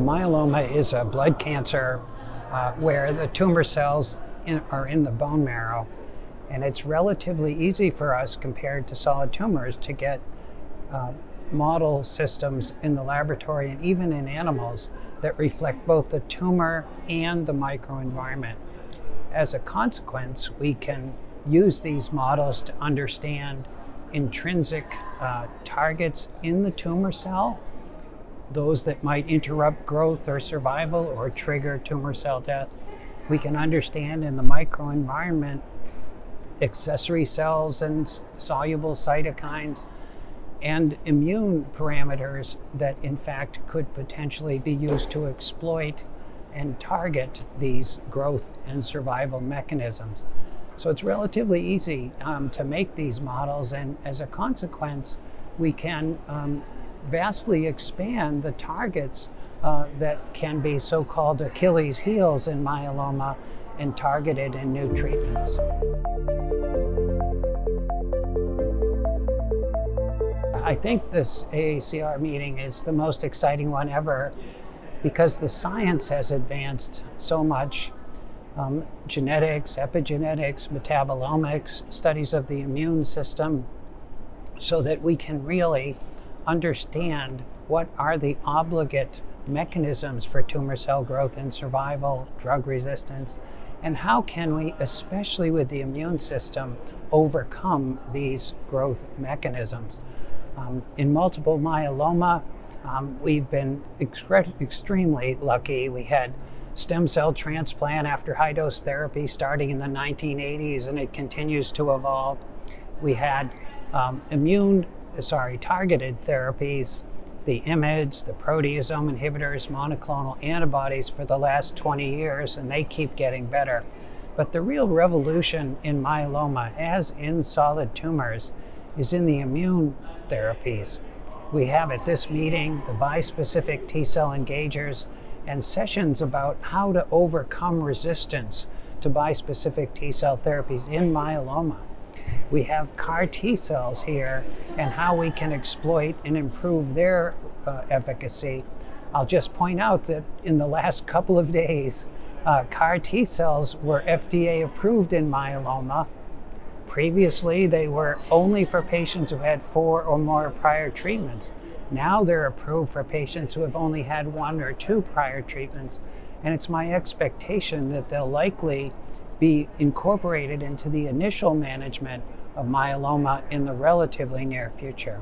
multiple myeloma is a blood cancer where the tumor cells are in the bone marrow, and it's relatively easy for us compared to solid tumors to get model systems in the laboratory and even in animals that reflect both the tumor and the microenvironment. As a consequence, we can use these models to understand intrinsic targets in the tumor cell, those that might interrupt growth or survival or trigger tumor cell death. We can understand in the microenvironment accessory cells and soluble cytokines and immune parameters that in fact could potentially be used to exploit and target these growth and survival mechanisms. So it's relatively easy to make these models, and as a consequence, we can vastly expand the targets that can be so-called Achilles heels in myeloma and targeted in new treatments. I think this AACR meeting is the most exciting one ever because the science has advanced so much. Genetics, epigenetics, metabolomics, studies of the immune system, so that we can really understand what are the obligate mechanisms for tumor cell growth and survival, drug resistance, and how can we, especially with the immune system, overcome these growth mechanisms. In multiple myeloma, we've been extremely lucky. We had stem cell transplant after high-dose therapy starting in the 1980s, and it continues to evolve. We had targeted therapies, the IMiDs, the proteasome inhibitors, monoclonal antibodies for the last 20 years, and they keep getting better. But the real revolution in myeloma, as in solid tumors, is in the immune therapies. We have at this meeting the bispecific T-cell engagers and sessions about how to overcome resistance to bispecific T-cell therapies in myeloma. We have CAR T-cells here and how we can exploit and improve their efficacy. I'll just point out that in the last couple of days, CAR T-cells were FDA approved in myeloma. Previously, they were only for patients who had 4 or more prior treatments. Now they're approved for patients who have only had 1 or 2 prior treatments. And it's my expectation that they'll likely be incorporated into the initial management of myeloma in the relatively near future.